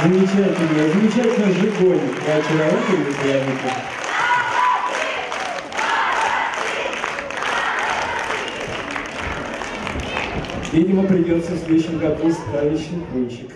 Замечательно, замечательно Жигонь. А человек или пьяница? Видимо, придется в следующем году ставить щелкунчик.